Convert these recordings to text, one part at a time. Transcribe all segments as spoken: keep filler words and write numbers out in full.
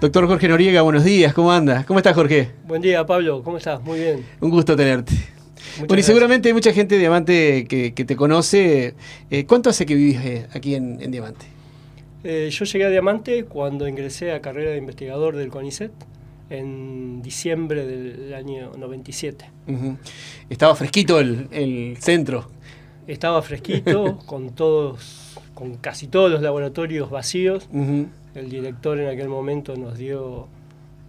Doctor Jorge Noriega, buenos días, ¿cómo andas? ¿Cómo estás, Jorge? Buen día, Pablo, ¿cómo estás? Muy bien. Un gusto tenerte. Muchas bueno, y seguramente hay mucha gente de Diamante que, que te conoce. Eh, ¿Cuánto hace que vivís eh, aquí en, en Diamante? Eh, yo llegué a Diamante cuando ingresé a carrera de investigador del CONICET en diciembre del año noventa y siete. Uh-huh. Estaba fresquito el, el centro. Estaba fresquito, con todos, con casi todos los laboratorios vacíos. Uh-huh. El director en aquel momento nos dio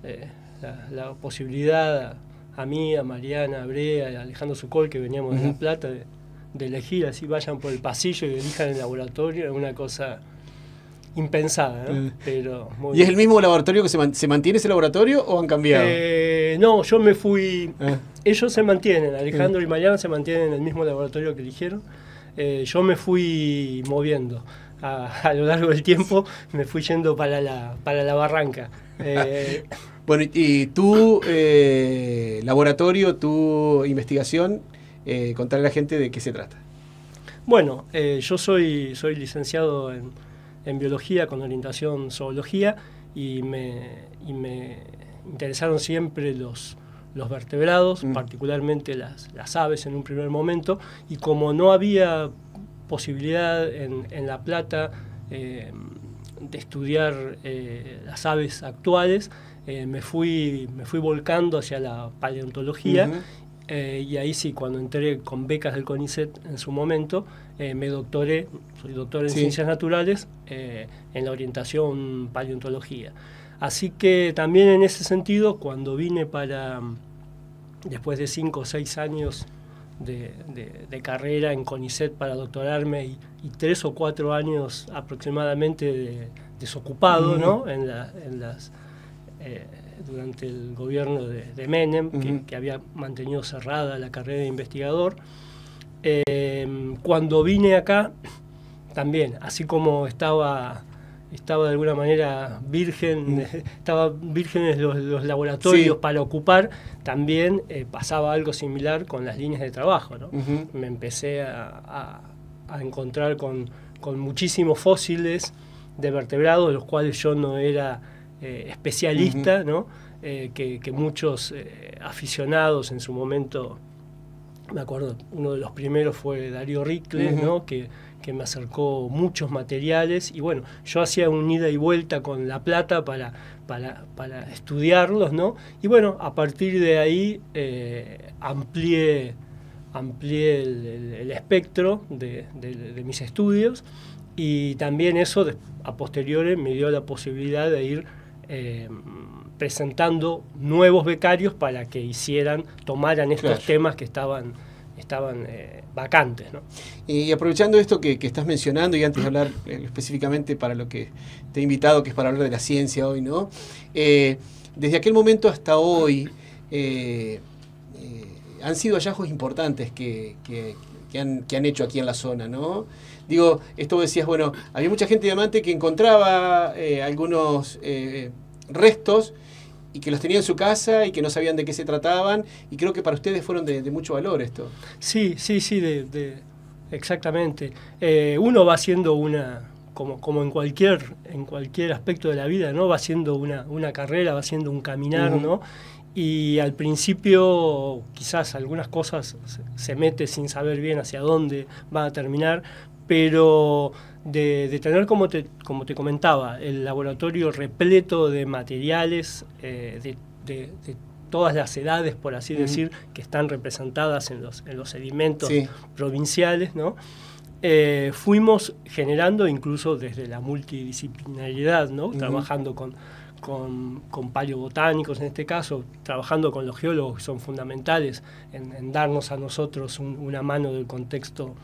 eh, la, la posibilidad a, a mí, a Mariana, a Brea, a Alejandro Sucol, que veníamos de La Plata, de, de elegir así, vayan por el pasillo y elijan el laboratorio. Era una cosa impensada, ¿no? Uh, Pero muy ¿Y bien. es el mismo laboratorio que se, man, se mantiene ese laboratorio o han cambiado? Eh, no, yo me fui... Uh. Ellos se mantienen, Alejandro uh. y Mariana se mantienen en el mismo laboratorio que eligieron. Eh, yo me fui moviendo. A, a lo largo del tiempo me fui yendo para la, para la barranca. Eh, bueno, y tu eh, laboratorio, tu investigación, eh, contarle a la gente de qué se trata. Bueno, eh, yo soy, soy licenciado en, en biología con orientación zoología y me, y me interesaron siempre los, los vertebrados, mm. particularmente las, las aves en un primer momento, y como no había posibilidad en, en La Plata eh, de estudiar eh, las aves actuales, eh, me, fui, me fui volcando hacia la paleontología. Uh-huh. eh, y ahí sí, cuando entré con becas del CONICET en su momento, eh, me doctoré, soy doctor en sí. ciencias naturales eh, en la orientación paleontología. Así que también en ese sentido, cuando vine para, después de cinco o seis años De, de, de carrera en CONICET para doctorarme y, y tres o cuatro años aproximadamente de, desocupado, uh-huh. ¿no? en la, en las, eh, durante el gobierno de, de Menem, uh-huh. que, que había mantenido cerrada la carrera de investigador. Eh, cuando vine acá, también, así como estaba... Estaba de alguna manera virgen, mm. estaba vírgenes los, los laboratorios sí. para ocupar, también eh, pasaba algo similar con las líneas de trabajo, ¿no? Uh-huh. Me empecé a, a, a encontrar con, con muchísimos fósiles de vertebrados, los cuales yo no era eh, especialista, uh-huh. ¿no? Eh, que, que muchos eh, aficionados en su momento, me acuerdo, uno de los primeros fue Darío Rickles, uh-huh. ¿no? que, que me acercó muchos materiales y bueno, yo hacía un ida y vuelta con La Plata para, para, para estudiarlos, ¿no? Y bueno, a partir de ahí eh, amplié, amplié el, el, el espectro de, de, de mis estudios y también eso a posteriori me dio la posibilidad de ir eh, presentando nuevos becarios para que hicieran, tomaran estos claro. temas que estaban... estaban eh, vacantes, ¿no? Y aprovechando esto que, que estás mencionando, y antes de hablar eh, específicamente para lo que te he invitado, que es para hablar de la ciencia hoy, ¿no? Eh, desde aquel momento hasta hoy, eh, eh, han sido hallazgos importantes que, que, que, han, que han hecho aquí en la zona, ¿no? Digo, esto decías, bueno, había mucha gente de Diamante que encontraba eh, algunos eh, restos, y que los tenía en su casa y que no sabían de qué se trataban, y creo que para ustedes fueron de, de mucho valor esto. Sí, sí, sí, de, de, exactamente. Eh, uno va haciendo una, como, como en, cualquier, en cualquier aspecto de la vida, ¿no? Va haciendo una, una carrera, va haciendo un caminar, uh-huh. ¿no? Y al principio quizás algunas cosas se, se mete sin saber bien hacia dónde va a terminar, pero de, de tener, como te, como te comentaba, el laboratorio repleto de materiales eh, de, de, de todas las edades, por así uh-huh. decir, que están representadas en los, en los sedimentos sí. provinciales, ¿no? Eh, fuimos generando incluso desde la multidisciplinaridad, ¿no? Uh-huh. Trabajando con, con, con paleobotánicos en este caso, trabajando con los geólogos que son fundamentales en, en darnos a nosotros un, una mano del contexto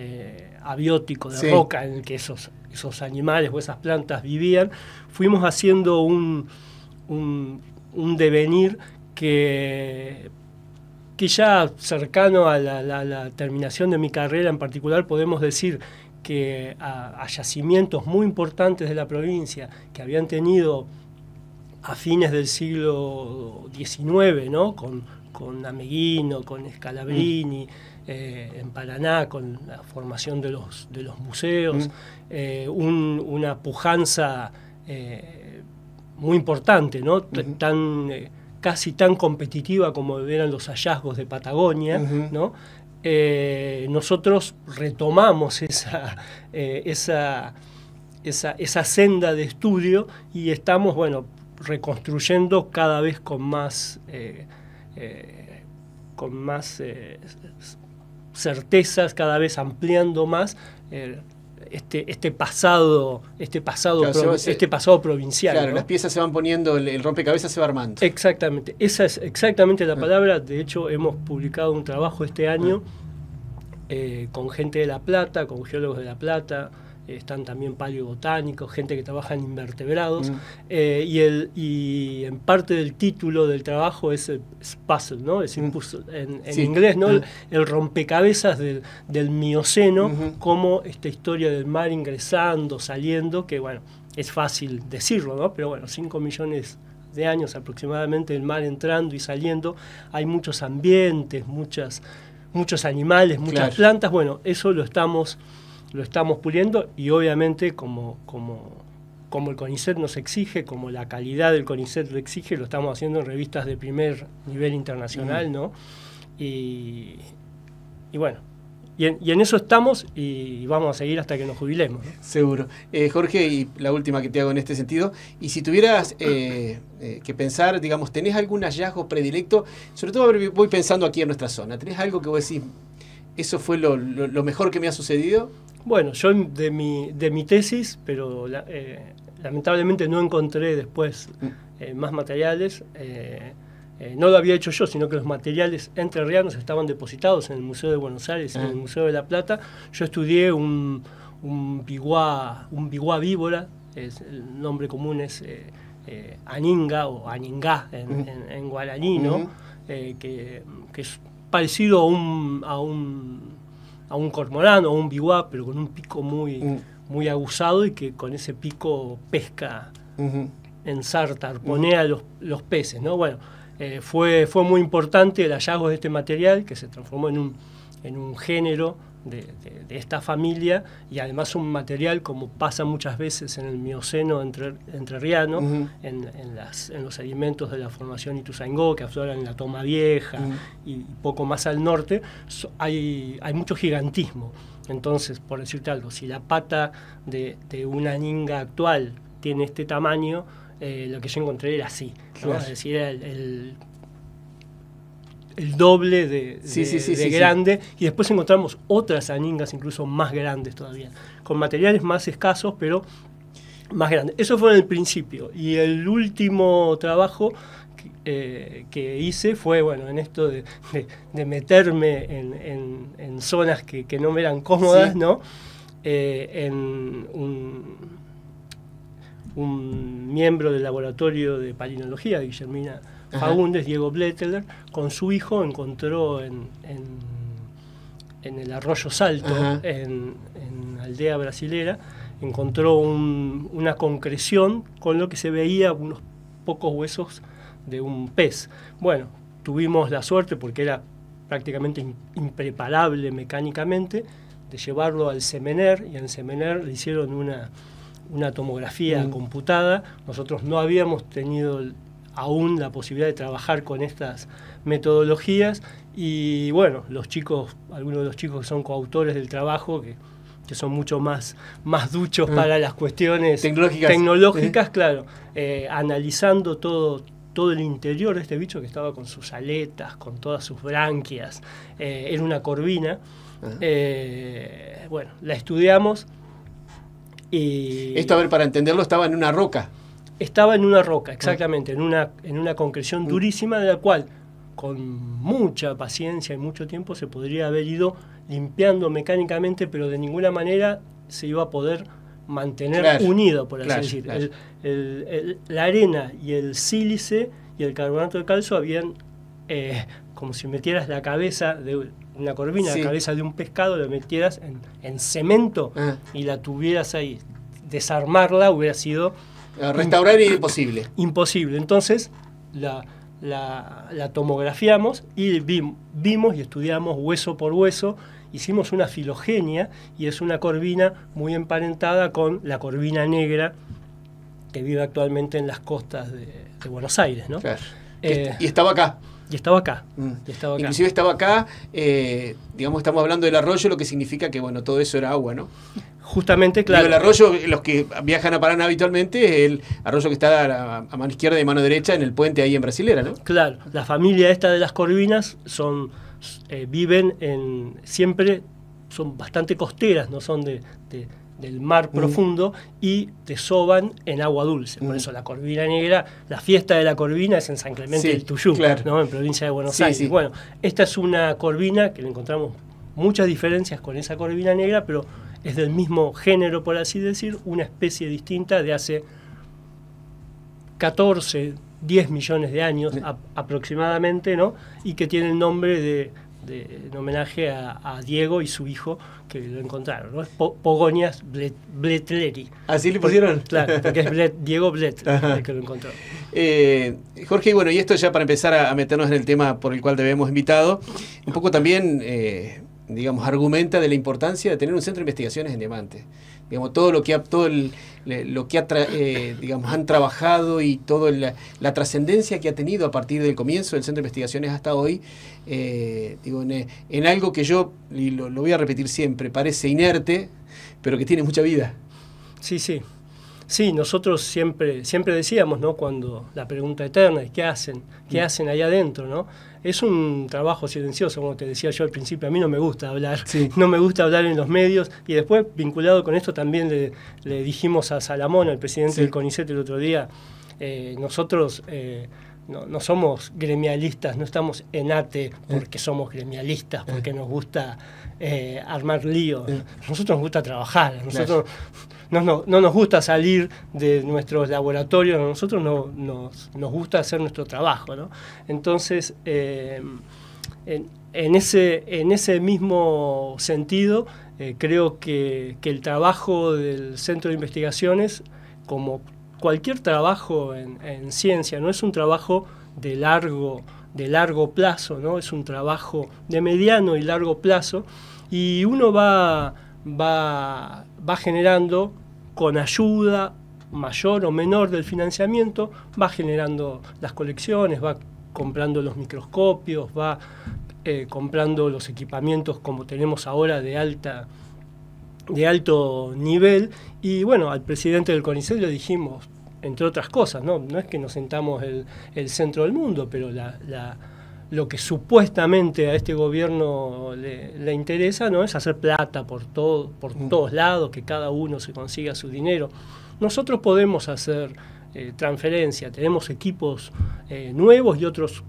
Eh, abiótico de sí. roca en el que esos, esos animales o esas plantas vivían, fuimos haciendo un, un, un devenir que, que ya cercano a la, la, la terminación de mi carrera en particular podemos decir que a, a yacimientos muy importantes de la provincia que habían tenido a fines del siglo diecinueve, ¿no? con, con Ameguino, con Scalabrini, mm. Eh, en Paraná, con la formación de los, de los museos, mm. eh, un, una pujanza eh, muy importante, ¿no? Uh-huh. Tan, eh, casi tan competitiva como eran los hallazgos de Patagonia, uh-huh. ¿no? Eh, nosotros retomamos esa, eh, esa, esa, esa senda de estudio y estamos, bueno, reconstruyendo cada vez con más, eh, eh, con más eh, certezas, cada vez ampliando más eh, este, este pasado, este pasado, claro, pro, se, este pasado provincial. Claro, ¿no? Las piezas se van poniendo, el, el rompecabezas se va armando. Exactamente, esa es exactamente la palabra. De hecho, hemos publicado un trabajo este año eh, con gente de La Plata, con geólogos de La Plata. Están también paleobotánicos, gente que trabaja en invertebrados, mm. eh, y, el, y en parte del título del trabajo es, es puzzle, ¿no? Es mm. puzzle, en, en sí. inglés, ¿no? Mm. El, el rompecabezas del, del Mioceno, mm-hmm. como esta historia del mar ingresando, saliendo, que bueno, es fácil decirlo, ¿no? Pero bueno, cinco millones de años aproximadamente el mar entrando y saliendo, hay muchos ambientes, muchas, muchos animales, muchas claro. plantas, bueno, eso lo estamos... lo estamos puliendo y obviamente como, como, como el CONICET nos exige, como la calidad del CONICET lo exige, lo estamos haciendo en revistas de primer nivel internacional, mm. ¿no? Y, y bueno, y en, y en eso estamos y vamos a seguir hasta que nos jubilemos, ¿no? Seguro. Eh, Jorge, y la última que te hago en este sentido, y si tuvieras eh, eh, que pensar, digamos, ¿tenés algún hallazgo predilecto? Sobre todo voy pensando aquí en nuestra zona, ¿tenés algo que vos decís, eso fue lo, lo, lo mejor que me ha sucedido? Bueno, yo de mi, de mi tesis, pero la, eh, lamentablemente no encontré después eh, más materiales. Eh, eh, no lo había hecho yo, sino que los materiales entrerrianos estaban depositados en el Museo de Buenos Aires, ah. en el Museo de La Plata. Yo estudié un, un, piguá, un piguá víbora, es, el nombre común es eh, eh, Aninga o Aningá en, uh-huh. en, en guaraní, ¿no? Uh-huh. eh, que, que es parecido a un... A un a un cormorano, a un biwá, pero con un pico muy, mm. muy aguzado y que con ese pico pesca, uh-huh. ensarta, arponea uh-huh. los, los peces, ¿no? Bueno, eh, fue, fue muy importante el hallazgo de este material que se transformó en un, en un género de, de, de esta familia y además un material, como pasa muchas veces en el Mioceno entre, entrerriano, uh-huh. en, en, las, en los sedimentos de la formación Ituzaingó, que afloran en la Toma Vieja uh-huh. y poco más al norte, so, hay, hay mucho gigantismo. Entonces, por decirte algo, si la pata de, de una ninga actual tiene este tamaño, eh, lo que yo encontré era así, ¿no? Es decir, era el... el el doble de, sí, de, sí, sí, de sí, grande, sí. Y después encontramos otras aningas incluso más grandes todavía, con materiales más escasos, pero más grandes. Eso fue en el principio, y el último trabajo que, eh, que hice fue, bueno, en esto de, de, de meterme en, en, en zonas que, que no me eran cómodas, sí. ¿no? Eh, en un, un miembro del laboratorio de palinología, Guillermina Fagundes, Diego Blettler, con su hijo encontró en, en, en el Arroyo Salto, en, en aldea brasilera, encontró un, una concreción con lo que se veía unos pocos huesos de un pez. Bueno, tuvimos la suerte, porque era prácticamente in, impreparable mecánicamente, de llevarlo al Semener, y en Semener le hicieron una, una tomografía mm. computada. Nosotros no habíamos tenido... el, aún la posibilidad de trabajar con estas metodologías y bueno, los chicos, algunos de los chicos que son coautores del trabajo, que, que son mucho más, más duchos uh-huh. para las cuestiones tecnológicas, tecnológicas uh-huh. claro, eh, analizando todo, todo el interior de este bicho que estaba con sus aletas, con todas sus branquias, eh, era una corvina, uh-huh. eh, bueno, la estudiamos y... Esto, a ver, para entenderlo, estaba en una roca. Estaba en una roca, exactamente, en una, en una concreción durísima de la cual con mucha paciencia y mucho tiempo se podría haber ido limpiando mecánicamente, pero de ninguna manera se iba a poder mantener claro, unido, por así claro, decir. Claro. El, el, el, la arena y el sílice y el carbonato de calcio habían, eh, como si metieras la cabeza de una corvina, sí. la cabeza de un pescado, la metieras en, en cemento ah. y la tuvieras ahí. Desarmarla hubiera sido... Restaurar era imposible. Imposible. Entonces la, la, la tomografiamos y vi, vimos y estudiamos hueso por hueso. Hicimos una filogenia y es una corvina muy emparentada con la corvina negra que vive actualmente en las costas de, de Buenos Aires, ¿no? Claro. Eh, y estaba acá. Y estaba acá. Mm. Y estaba acá. Inclusive estaba acá, eh, digamos, estamos hablando del arroyo, lo que significa que, bueno, todo eso era agua, ¿no? Justamente, claro. Digo, el arroyo, los que viajan a Paraná habitualmente, es el arroyo que está a, la, a mano izquierda y mano derecha en el puente ahí en Brasilera, ¿no? Claro. La familia esta de las corvinas son, eh, viven en, siempre son bastante costeras, no son de... de del mar profundo, mm. y te soban en agua dulce. Mm. Por eso la corvina negra, la fiesta de la corvina es en San Clemente sí, del Tuyú, claro. ¿no? En provincia de Buenos sí, Aires. Sí. Bueno, esta es una corvina que le encontramos muchas diferencias con esa corvina negra, pero es del mismo género, por así decir, una especie distinta de hace catorce, diez millones de años sí. a, aproximadamente, ¿no? Y que tiene el nombre de... en homenaje a, a Diego y su hijo que lo encontraron, ¿no? Es po Pogonias Bletleri. ¿Así le pusieron? Claro, porque es Blet, Diego Blettler el que lo encontró. Eh, Jorge, y bueno, y esto ya para empezar a, a meternos en el tema por el cual te habíamos invitado, un poco también, eh, digamos, argumenta de la importancia de tener un centro de investigaciones en Diamante. Digamos, todo lo que, ha, todo el, lo que ha tra eh, digamos, han trabajado y toda la, la trascendencia que ha tenido a partir del comienzo del Centro de Investigaciones hasta hoy, eh, digo, en, en algo que yo, y lo, lo voy a repetir siempre, parece inerte, pero que tiene mucha vida. Sí, sí. Sí, nosotros siempre, siempre decíamos, ¿no? Cuando la pregunta eterna es ¿qué hacen? ¿Qué hacen allá adentro? ¿No? Es un trabajo silencioso, como te decía yo al principio, a mí no me gusta hablar, sí. no me gusta hablar en los medios, y después, vinculado con esto, también le, le dijimos a Salamón, al presidente sí. del CONICET el otro día, eh, nosotros... Eh, No, no somos gremialistas, no estamos en ATE porque somos gremialistas, porque nos gusta eh, armar lío. A nosotros nos gusta trabajar, a nosotros no, no, no nos gusta salir de nuestros laboratorios, a nosotros no, nos, nos gusta hacer nuestro trabajo, ¿no? Entonces, eh, en, en, ese, en ese mismo sentido, eh, creo que, que el trabajo del Centro de Investigaciones, como cualquier trabajo en, en ciencia, no es un trabajo de largo, de largo plazo, ¿no? Es un trabajo de mediano y largo plazo, y uno va, va, va generando, con ayuda mayor o menor del financiamiento, va generando las colecciones, va comprando los microscopios, va eh, comprando los equipamientos como tenemos ahora de alta de alto nivel, y bueno, al presidente del CONICET le dijimos, entre otras cosas, no, no es que nos sentamos el, el centro del mundo, pero la, la, lo que supuestamente a este gobierno le, le interesa, ¿no? Es hacer plata por, todo, por mm. todos lados, que cada uno se consiga su dinero. Nosotros podemos hacer eh, transferencia, tenemos equipos eh, nuevos y otros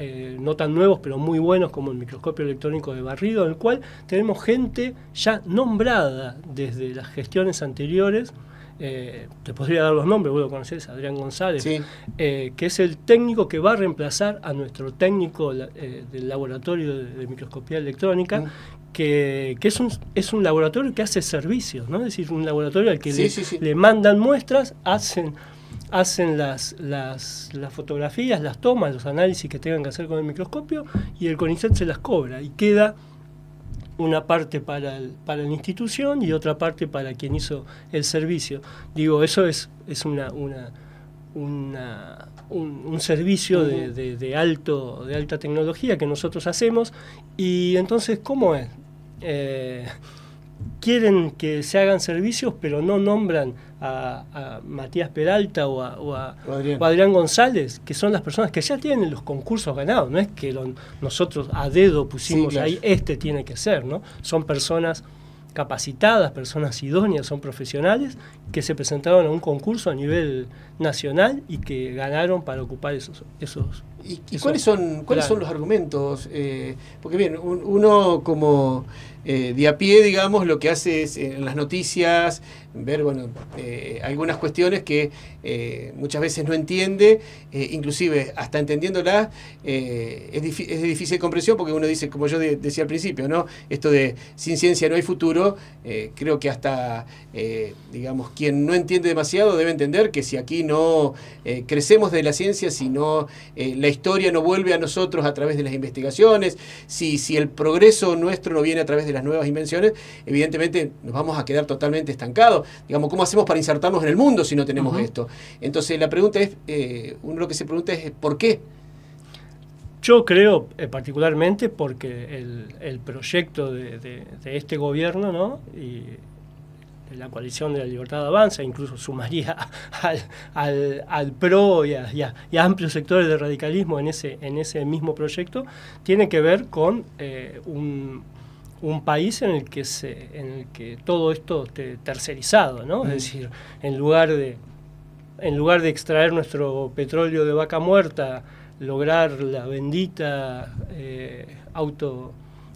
Eh, no tan nuevos pero muy buenos, como el microscopio electrónico de barrido, en el cual tenemos gente ya nombrada desde las gestiones anteriores. Eh, te podría dar los nombres, vos lo conocés, Adrián González, sí. eh, que es el técnico que va a reemplazar a nuestro técnico eh, del laboratorio de, de microscopía electrónica, mm. que, que es, un, es un laboratorio que hace servicios, ¿no? Es decir, un laboratorio al que sí, le, sí, sí. le mandan muestras, hacen... hacen las, las, las fotografías, las tomas, los análisis que tengan que hacer con el microscopio, y el CONICET se las cobra, y queda una parte para, el, para la institución y otra parte para quien hizo el servicio. Digo, eso es, es una, una, una, un, un servicio uh-huh. de, de, de, alto, de alta tecnología que nosotros hacemos, y entonces, ¿cómo es? Eh, quieren que se hagan servicios, pero no nombran a, a Matías Peralta o a, o, a, o, Adrián. o a Adrián González, que son las personas que ya tienen los concursos ganados. No es que lo, nosotros a dedo pusimos sí, claro. ahí, este tiene que ser, ¿no? Son personas capacitadas, personas idóneas, son profesionales que se presentaron a un concurso a nivel nacional y que ganaron para ocupar esos... esos ¿Y, y esos, cuáles son cuáles son los argumentos? Eh, porque bien, un, uno como eh, de a pie, digamos, lo que hace es en las noticias ver bueno eh, algunas cuestiones que eh, muchas veces no entiende, eh, inclusive hasta entendiéndolas eh, es, es de difícil comprensión, porque uno dice, como yo de decía al principio, ¿no? Esto de sin ciencia no hay futuro, eh, creo que hasta, eh, digamos, quien no entiende demasiado debe entender que si aquí no eh, crecemos de la ciencia, si no eh, la historia no vuelve a nosotros a través de las investigaciones, si, si el progreso nuestro no viene a través de las nuevas invenciones, evidentemente nos vamos a quedar totalmente estancados. Digamos, ¿cómo hacemos para insertarnos en el mundo si no tenemos uh-huh. esto? Entonces la pregunta es, eh, uno lo que se pregunta es ¿por qué? Yo creo eh, particularmente porque el, el proyecto de, de, de este gobierno, ¿no? Y de la coalición de la libertad avanza, incluso sumaría al, al, al PRO y a, y, a, y a amplios sectores de radicalismo en ese, en ese mismo proyecto, tiene que ver con eh, un, un país en el que, se, en el que todo esto esté tercerizado, ¿no? Mm. Es decir, en lugar de, en lugar de extraer nuestro petróleo de vaca muerta, lograr la bendita eh, auto,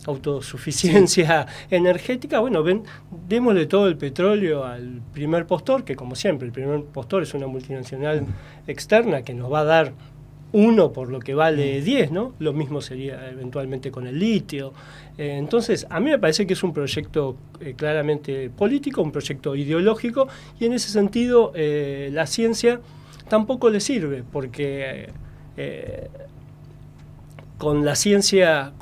autosuficiencia sí. energética, bueno, ven, démosle todo el petróleo al primer postor, que como siempre, el primer postor es una multinacional mm. externa que nos va a dar uno por lo que vale diez, mm. ¿no? Lo mismo sería eventualmente con el litio. Eh, entonces, a mí me parece que es un proyecto eh, claramente político, un proyecto ideológico, y en ese sentido eh, la ciencia tampoco le sirve, porque... Eh, Eh, con la ciencia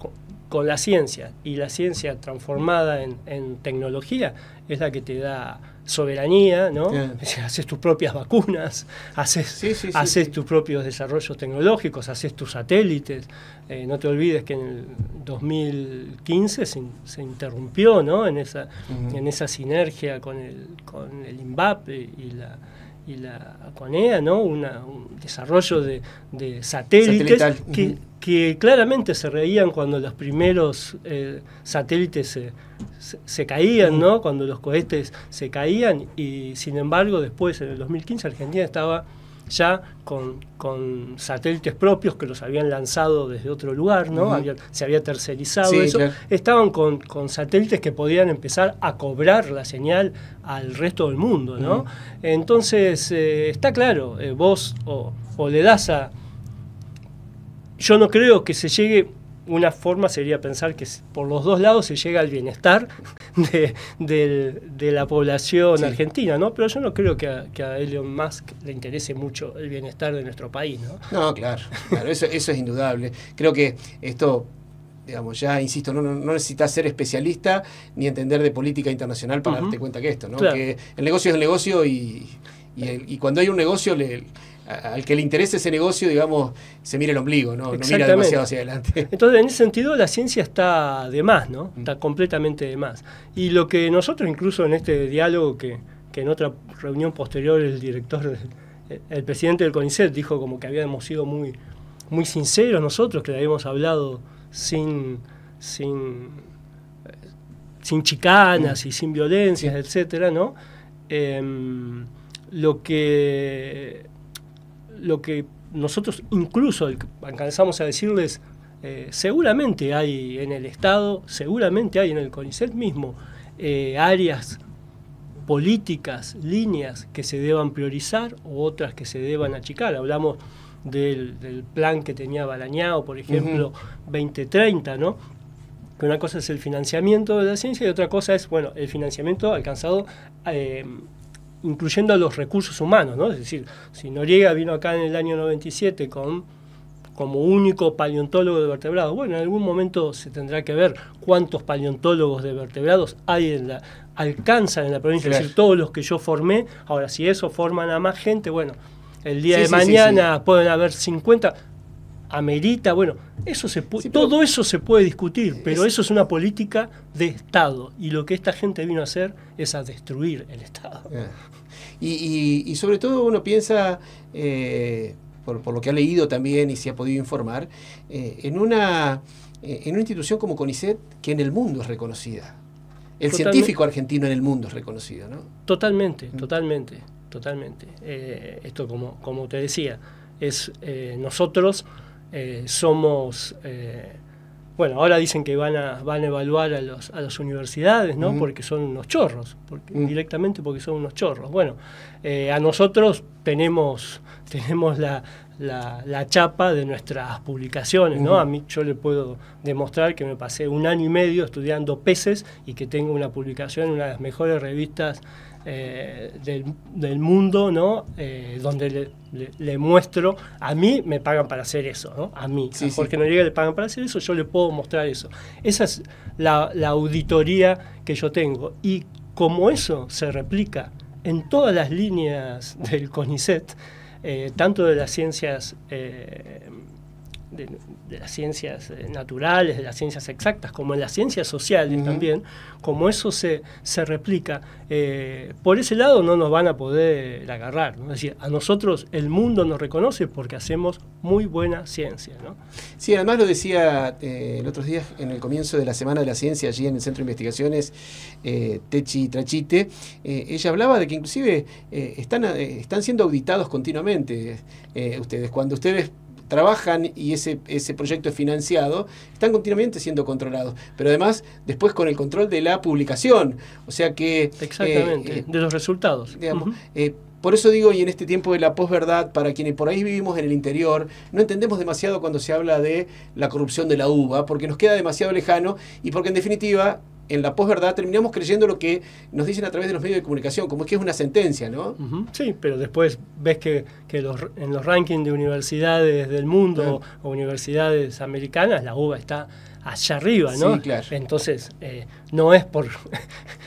con la ciencia y la ciencia transformada en, en tecnología es la que te da soberanía, ¿no? Sí. Haces tus propias vacunas, haces, sí, sí, sí, haces sí. tus propios desarrollos tecnológicos, haces tus satélites. Eh, no te olvides que en el dos mil quince se, se interrumpió, ¿no? En esa, uh-huh. en esa sinergia con el, con el INVAP y la... y la CONEA, ¿no? Una, un desarrollo de, de satélites que, uh-huh. que claramente se reían cuando los primeros eh, satélites se, se, se caían, uh-huh. ¿no? Cuando los cohetes se caían, y sin embargo después, en el dos mil quince, Argentina estaba ya con, con satélites propios que los habían lanzado desde otro lugar, ¿no? Uh-huh. Había, se había tercerizado sí, eso. Claro. Estaban con, con satélites que podían empezar a cobrar la señal al resto del mundo, ¿no? Uh-huh. Entonces, eh, está claro, eh, vos o, o le das a... Yo no creo que se llegue... Una forma sería pensar que por los dos lados se llega al bienestar de, de, de la población sí. argentina, ¿no? Pero yo no creo que a, que a Elon Musk le interese mucho el bienestar de nuestro país, ¿no? No, claro, claro eso, eso es indudable. Creo que esto... Digamos, ya insisto, no, no necesitas ser especialista ni entender de política internacional para uh-huh. darte cuenta que esto, ¿no? Claro. Que el negocio es el negocio y, y, el, y cuando hay un negocio, le, al que le interese ese negocio, digamos, se mira el ombligo, ¿no? No mira demasiado hacia adelante. Entonces, en ese sentido, la ciencia está de más, ¿no? Está completamente de más. Y lo que nosotros, incluso en este diálogo, que, que en otra reunión posterior el director, el, el presidente del CONICET dijo como que habíamos sido muy, muy sinceros nosotros, que le habíamos hablado sin sin sin chicanas y sin violencias, etcétera, ¿no? Eh, lo que lo que nosotros incluso alcanzamos a decirles, eh, seguramente hay en el Estado, seguramente hay en el CONICET mismo eh, áreas políticas, líneas que se deban priorizar o otras que se deban achicar. Hablamos Del, del plan que tenía Balañao, por ejemplo, uh-huh. veinte treinta, ¿no? Que una cosa es el financiamiento de la ciencia y otra cosa es, bueno, el financiamiento alcanzado eh, incluyendo a los recursos humanos, ¿no? Es decir, si Noriega vino acá en el año noventa y siete con, como único paleontólogo de vertebrados, bueno, en algún momento se tendrá que ver cuántos paleontólogos de vertebrados hay en la, alcanzan en la provincia, claro. Es decir, todos los que yo formé, ahora si eso forman a más gente, bueno, el día sí, de sí, mañana sí, sí. pueden haber cincuenta, amerita, bueno, eso se sí, todo eso se puede discutir, pero es, eso es una política de Estado, y lo que esta gente vino a hacer es a destruir el Estado. Yeah. Y, y, y sobre todo uno piensa, eh, por, por lo que ha leído también y se ha podido informar, eh, en, una, eh, en una institución como CONICET, que en el mundo es reconocida. El totalmente, científico argentino en el mundo es reconocido, ¿no? Totalmente, mm. totalmente. Totalmente. Eh, esto, como, como te decía, es eh, nosotros eh, somos... Eh, bueno, ahora dicen que van a, van a evaluar a, los, a las universidades, ¿no? Uh-huh. Porque son unos chorros, porque, uh-huh. directamente porque son unos chorros. Bueno, eh, a nosotros tenemos, tenemos la, la, la chapa de nuestras publicaciones, uh-huh. ¿no? A mí yo le puedo demostrar que me pasé un año y medio estudiando peces y que tengo una publicación en una de las mejores revistas eh, del, del mundo, ¿no? Eh, donde le, le, le muestro, a mí me pagan para hacer eso, ¿no? A mí, sí, a Jorge sí. Noriega le pagan para hacer eso, yo le puedo mostrar eso. Esa es la, la auditoría que yo tengo. Y como eso se replica en todas las líneas del CONICET, eh, tanto de las ciencias... Eh, De, de las ciencias naturales, de las ciencias exactas, como en las ciencias sociales uh-huh. también, como eso se, se replica, eh, por ese lado no nos van a poder agarrar, ¿no? Es decir, a nosotros el mundo nos reconoce porque hacemos muy buena ciencia, ¿no? Sí, además lo decía eh, el otro día en el comienzo de la Semana de la Ciencia, allí en el Centro de Investigaciones, eh, Techi Trachite, eh, ella hablaba de que inclusive eh, están, eh, están siendo auditados continuamente eh, ustedes, cuando ustedes trabajan y ese, ese proyecto es financiado, están continuamente siendo controlados, pero además después con el control de la publicación, o sea que... Exactamente, eh, eh, de los resultados. Digamos, uh-huh. eh, por eso digo, y en este tiempo de la posverdad, para quienes por ahí vivimos en el interior, no entendemos demasiado cuando se habla de la corrupción de la UBA, porque nos queda demasiado lejano y porque en definitiva... en la posverdad terminamos creyendo lo que nos dicen a través de los medios de comunicación, como es que es una sentencia, ¿no? Uh-huh. Sí, pero después ves que, que los, en los rankings de universidades del mundo ah. o universidades americanas, la UBA está allá arriba, ¿no? Sí, claro. Entonces, eh, no es por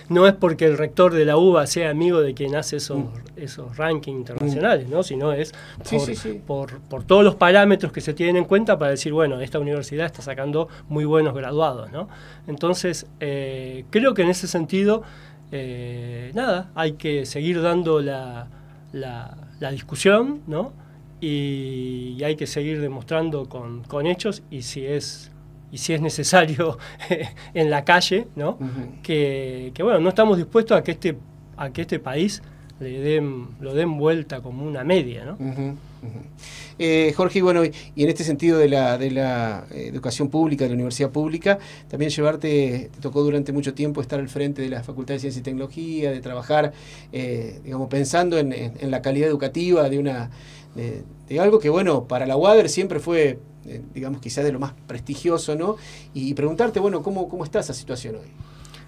no es porque el rector de la UBA sea amigo de quien hace esos, mm. esos rankings internacionales, mm. ¿no? Sino es por, sí, sí, sí. Por, por todos los parámetros que se tienen en cuenta para decir, bueno, esta universidad está sacando muy buenos graduados, ¿no? Entonces, eh, creo que en ese sentido, eh, nada, hay que seguir dando la, la, la discusión, ¿no? Y, y hay que seguir demostrando con, con hechos y si es... y si es necesario en la calle, ¿no? Uh-huh. que, que bueno, no estamos dispuestos a que este, a que este país le den, lo den vuelta como una media, ¿no? Uh-huh. Uh-huh. Eh, Jorge, bueno, y en este sentido de la, de la educación pública, de la universidad pública, también llevarte, te tocó durante mucho tiempo estar al frente de la Facultad de Ciencia y Tecnología, de trabajar, eh, digamos, pensando en, en, en la calidad educativa de una de, de algo que, bueno, para la UADER siempre fue... digamos quizás de lo más prestigioso, ¿no? Y preguntarte, bueno, ¿cómo, cómo está esa situación hoy?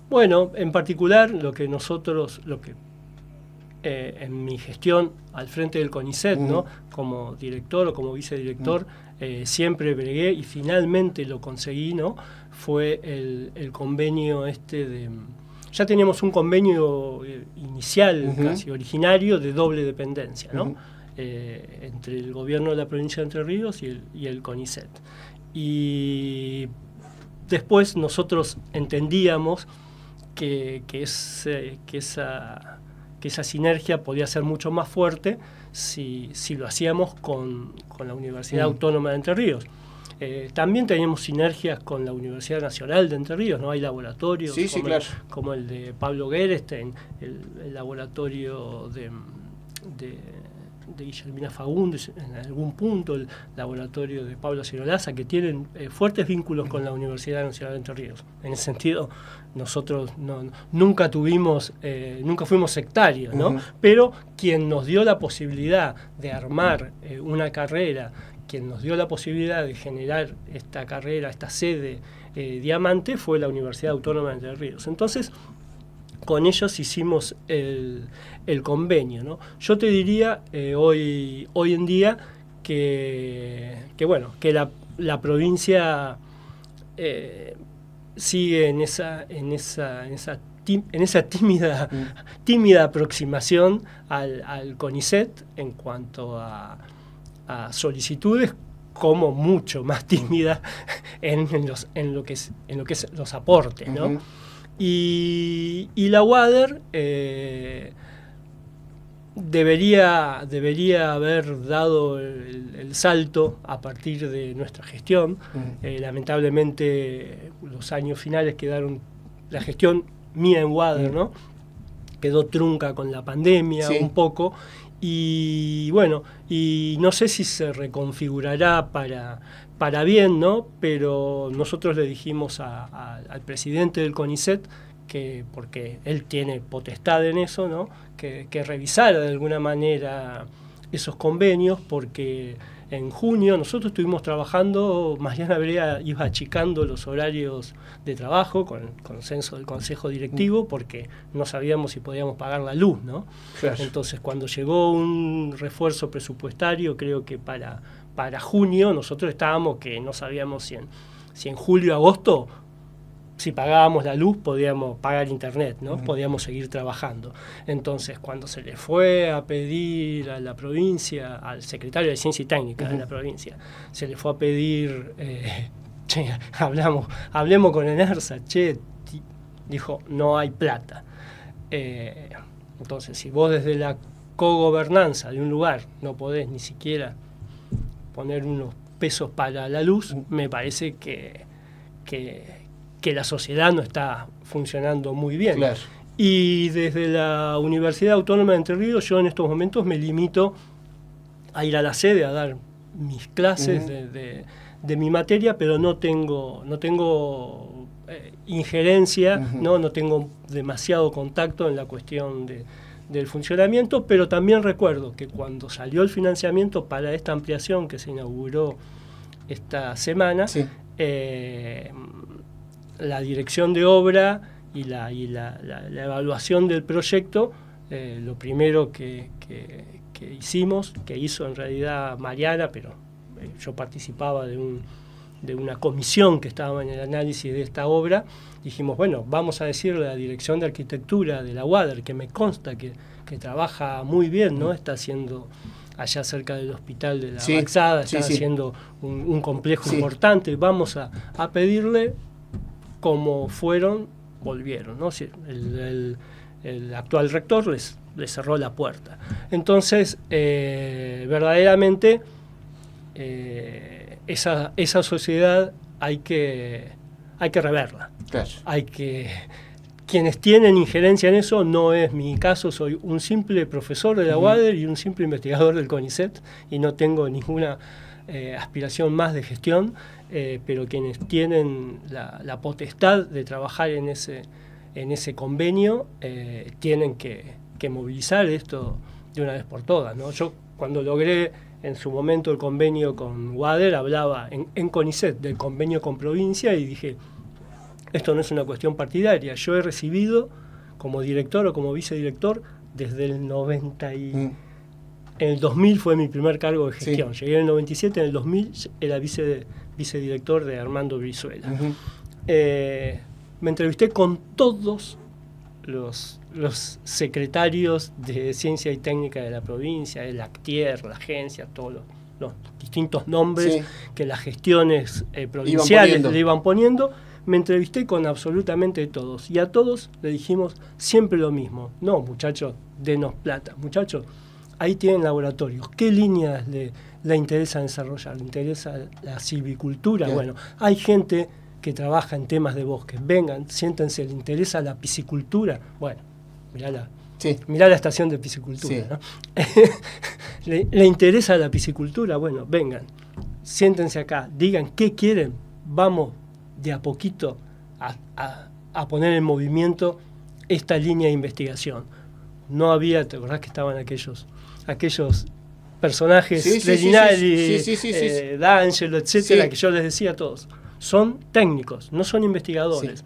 Bueno, en particular lo que nosotros, lo que eh, en mi gestión al frente del CONICET, mm. ¿no? Como director o como vicedirector, mm. eh, siempre bregué y finalmente lo conseguí, ¿no? Fue el, el convenio este de... Ya teníamos un convenio inicial, mm-hmm. casi originario, de doble dependencia, ¿no? Mm-hmm. Eh, entre el gobierno de la provincia de Entre Ríos y el, y el CONICET. Y después nosotros entendíamos que, que, ese, que, esa, que esa sinergia podía ser mucho más fuerte si, si lo hacíamos con, con la Universidad mm. Autónoma de Entre Ríos. Eh, también teníamos sinergias con la Universidad Nacional de Entre Ríos, ¿no? Hay laboratorios sí, sí, como, claro. el, como el de Pablo Gerstein, el, el laboratorio de... de de Guillermina Fagundes en algún punto, el laboratorio de Pablo Gerolaza, que tienen eh, fuertes vínculos con la Universidad Nacional de Entre Ríos. En ese sentido, nosotros no, nunca tuvimos, eh, nunca fuimos sectarios, ¿no? Uh-huh. Pero quien nos dio la posibilidad de armar eh, una carrera, quien nos dio la posibilidad de generar esta carrera, esta sede eh, Diamante, fue la Universidad Autónoma de Entre Ríos. Entonces, con ellos hicimos el, el convenio, ¿no? Yo te diría eh, hoy, hoy en día que, que bueno, que la, la provincia eh, sigue en esa, en esa, en esa, tí, en esa tímida, mm. tímida aproximación al, al CONICET en cuanto a, a solicitudes, como mucho más tímida en, en, los, en, lo, que es, en lo que es los aportes, ¿no? Uh-huh. Y, y la UADER eh, debería, debería haber dado el, el salto a partir de nuestra gestión. Uh-huh. eh, lamentablemente los años finales quedaron, la gestión mía en UADER, uh-huh. ¿no? Quedó trunca con la pandemia sí. un poco. Y bueno, y no sé si se reconfigurará para, para bien, ¿no? Pero nosotros le dijimos a, a, al presidente del CONICET, que porque él tiene potestad en eso, ¿no? Que, que revisara de alguna manera esos convenios, porque en junio. Nosotros estuvimos trabajando, Mariana Brea iba achicando los horarios de trabajo con el consenso del consejo directivo porque no sabíamos si podíamos pagar la luz, ¿no? Claro. Entonces, cuando llegó un refuerzo presupuestario, creo que para, para junio, nosotros estábamos que no sabíamos si en, si en julio, agosto, si pagábamos la luz, podíamos pagar internet, ¿no? Uh-huh. Podíamos seguir trabajando. Entonces, cuando se le fue a pedir a la provincia, al secretario de Ciencia y Técnica uh-huh. de la provincia, se le fue a pedir, eh, che, hablamos, hablemos con ENERSA, che, dijo, no hay plata. Eh, entonces, si vos desde la cogobernanza de un lugar no podés ni siquiera poner unos pesos para la luz, uh-huh. me parece que... que que la sociedad no está funcionando muy bien. Claro. Y desde la Universidad Autónoma de Entre Ríos, yo en estos momentos me limito a ir a la sede a dar mis clases uh-huh. de, de, de mi materia, pero no tengo, no tengo eh, injerencia, uh-huh. ¿no? No tengo demasiado contacto en la cuestión de, del funcionamiento, pero también recuerdo que cuando salió el financiamiento para esta ampliación que se inauguró esta semana, sí. eh, la dirección de obra y la, y la, la, la evaluación del proyecto, eh, lo primero que, que, que hicimos, que hizo en realidad Mariana, pero eh, yo participaba de, un, de una comisión que estaba en el análisis de esta obra, dijimos, bueno, vamos a decirle a la dirección de arquitectura de la U A D E R, que me consta que, que trabaja muy bien, ¿no? Está haciendo... allá cerca del hospital de la sí, Baxada, está sí, haciendo sí. un, un complejo sí. importante, vamos a, a pedirle... Como fueron, volvieron, ¿no? El, el, el actual rector les, les cerró la puerta. Entonces, eh, verdaderamente, eh, esa, esa sociedad hay que, hay que reverla. Claro. Hay que... Quienes tienen injerencia en eso, no es mi caso, soy un simple profesor de la U A D E R y un simple investigador del CONICET y no tengo ninguna eh, aspiración más de gestión, eh, pero quienes tienen la, la potestad de trabajar en ese, en ese convenio eh, tienen que, que movilizar esto de una vez por todas, ¿no? Yo cuando logré en su momento el convenio con U A D E R hablaba en, en CONICET del convenio con provincia y dije... Esto no es una cuestión partidaria. Yo he recibido, como director o como vicedirector, desde el noventa y... Mm. En el dos mil fue mi primer cargo de gestión. Sí. Llegué en el noventa y siete, en el dos mil era vice, vicedirector de Armando Brizuela. Uh-huh. eh, me entrevisté con todos los, los secretarios de Ciencia y Técnica de la provincia, el ACTIER, la agencia, todos los, los distintos nombres sí. que las gestiones eh, provinciales iban le iban poniendo... Me entrevisté con absolutamente todos y a todos le dijimos siempre lo mismo. No, muchachos, denos plata. Muchachos, ahí tienen laboratorios. ¿Qué líneas le, le interesa desarrollar? ¿Le interesa la silvicultura? Bien. Bueno, hay gente que trabaja en temas de bosques. Vengan, siéntense, ¿le interesa la piscicultura? Bueno, mirá la, sí. mirá la estación de piscicultura. Sí. ¿No? ¿Le, ¿Le interesa la piscicultura? Bueno, vengan, siéntense acá, digan qué quieren, vamos de a poquito a, a, a poner en movimiento esta línea de investigación. No había, ¿te acordás que estaban aquellos aquellos personajes sí, de sí, Linari, sí, sí, sí, sí, eh, sí. D'Angelo, etcétera, sí. que yo les decía a todos? Son técnicos, no son investigadores. Sí.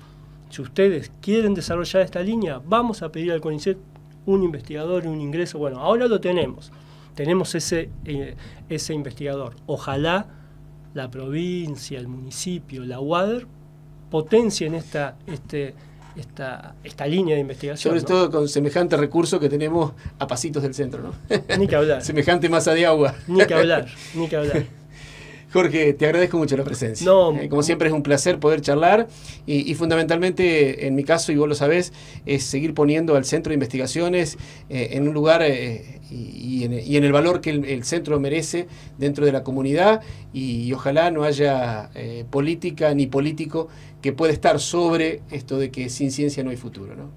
Si ustedes quieren desarrollar esta línea, vamos a pedir al CONICET un investigador, un ingreso. Bueno, ahora lo tenemos. Tenemos ese, eh, ese investigador. Ojalá la provincia, el municipio, la U A D E R, potencien esta, este, esta, esta línea de investigación. Sobre ¿no? todo con semejante recurso que tenemos a pasitos del centro, ¿no? Ni que hablar. Semejante masa de agua. Ni que hablar, ni que hablar. Jorge, te agradezco mucho la presencia. No, eh, como siempre es un placer poder charlar y, y fundamentalmente, en mi caso, y vos lo sabés, es seguir poniendo al Centro de Investigaciones eh, en un lugar eh, y, y, en, y en el valor que el, el centro merece dentro de la comunidad y, y ojalá no haya eh, política ni político que pueda estar sobre esto de que sin ciencia no hay futuro, ¿no?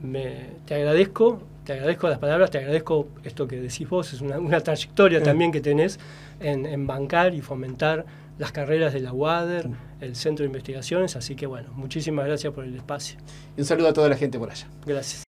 Me, te agradezco. Te agradezco las palabras, te agradezco esto que decís vos, es una, una trayectoria sí. también que tenés en, en bancar y fomentar las carreras de la U A D E R, sí. el Centro de Investigaciones, así que bueno, muchísimas gracias por el espacio. Y un saludo a toda la gente por allá. Gracias.